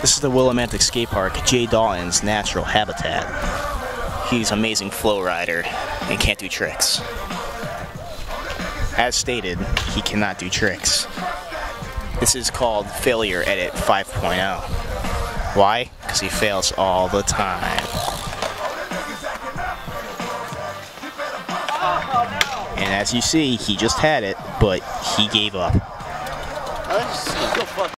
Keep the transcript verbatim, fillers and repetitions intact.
This is the Willimantic Skate Park, Jay Dalton's natural habitat. He's an amazing flow rider and can't do tricks. As stated, he cannot do tricks. This is called Failure Edit five point oh. Why? Because he fails all the time. And as you see, he just had it, but he gave up.